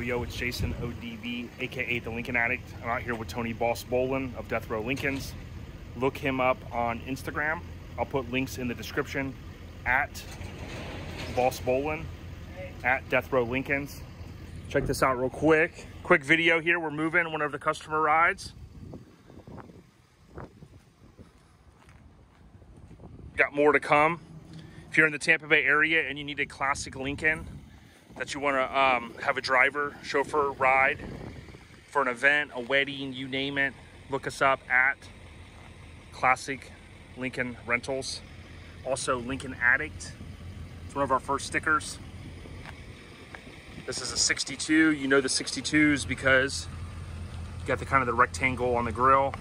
Yo, it's Jason ODB, aka the Lincoln Addict. I'm out here with Tony Boss Bolin of Death Row Lincolns. Look him up on Instagram. I'll put links in the description. At Boss Bolin, at Death Row Lincolns. Check this out real quick. Quick video here. We're moving one of the customer rides. Got more to come. If you're in the Tampa Bay area and you need a Classic Lincoln that you want to have a driver, chauffeur, ride for an event, a wedding, you name it, look us up at Classic Lincoln Rentals. Also Lincoln Addict. It's one of our first stickers. This is a 62. You know the 62s because you got the kind of the rectangle on the grill.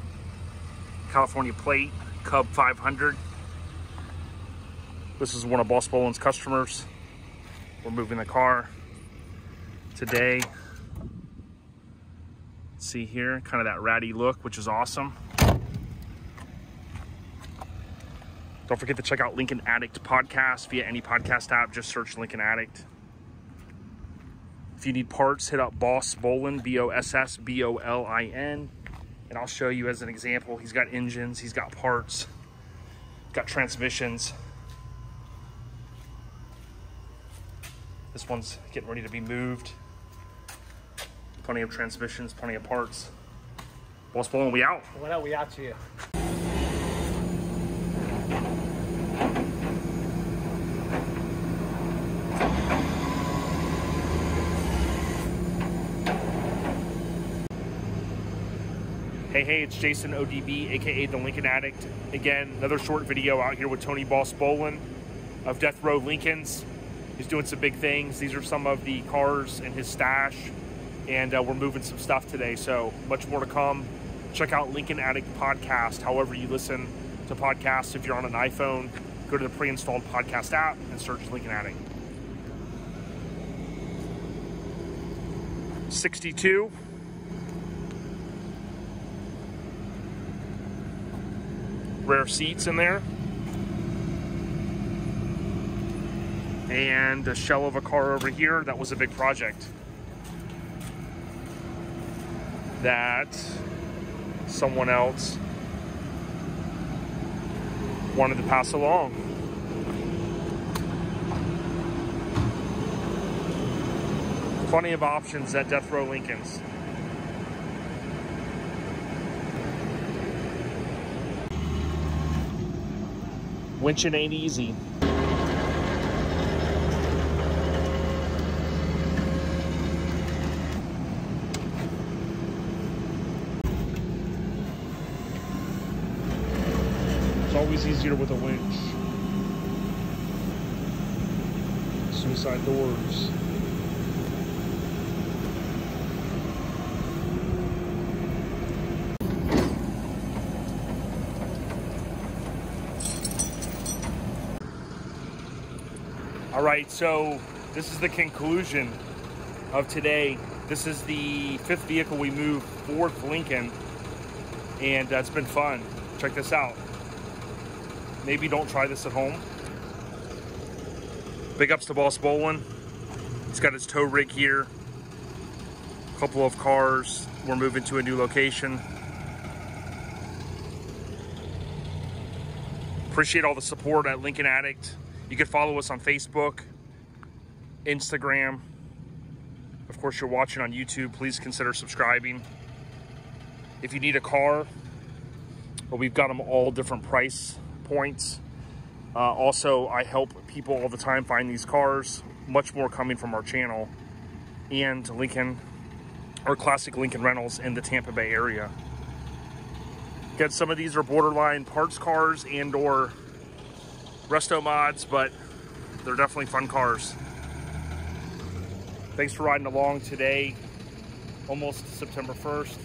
California plate, Cub 500. This is one of Boss Bolin's customers. We're moving the car today. See here, kind of that ratty look, which is awesome. Don't forget to check out Lincoln Addict Podcast via any podcast app. Just search Lincoln Addict. If you need parts, hit up Boss Bolin, BOSSBOLIN. And I'll show you as an example. He's got engines, he's got parts, got transmissions. This one's getting ready to be moved. Plenty of transmissions, plenty of parts. Boss Bolin, we out. What up, we out to you. Hey, it's Jason ODB, aka the Lincoln Addict. Again, another short video out here with Tony Boss Bolin of Death Row Lincolns. He's doing some big things. These are some of the cars in his stash, and we're moving some stuff today, so much more to come. Check out Lincoln Addict Podcast, however you listen to podcasts. If you're on an iPhone, go to the pre-installed podcast app and search Lincoln Addict. 62. Rare seats in there. And a shell of a car over here. That was a big project that someone else wanted to pass along. Plenty of options at Death Row Lincolns. Winching ain't easy. It's always easier with a winch. Suicide doors. All right, so this is the conclusion of today. This is the fifth vehicle we moved, fourth Lincoln, and that's been fun. Check this out. Maybe don't try this at home. Big ups to Boss Bolin. He's got his tow rig here. A couple of cars. We're moving to a new location. Appreciate all the support at Lincoln Addict. You can follow us on Facebook, Instagram. Of course, you're watching on YouTube. Please consider subscribing. If you need a car, well, we've got them all different price points. Also, I help people all the time find these cars. Much more coming from our channel and Lincoln, or Classic Lincoln Rentals in the Tampa Bay area. Again, some of these are borderline parts cars and or resto mods, but they're definitely fun cars. Thanks for riding along today. Almost September 1st.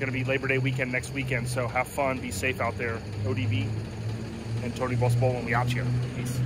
Gonna be Labor Day weekend next weekend, so have fun, be safe out there. ODB and Tony Boss Bolin, we out here. Peace.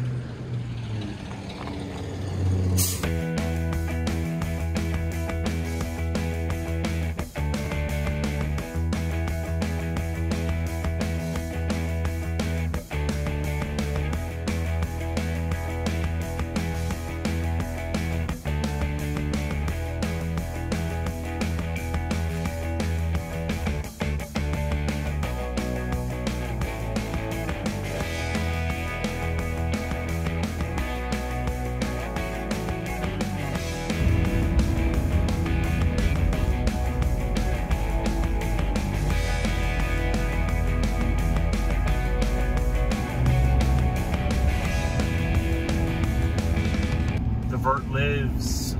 Vert lives.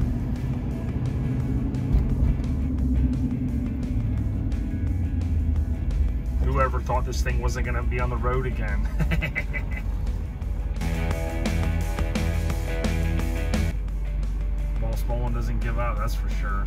Whoever thought this thing wasn't going to be on the road again. Boss Bolin doesn't give up, that's for sure.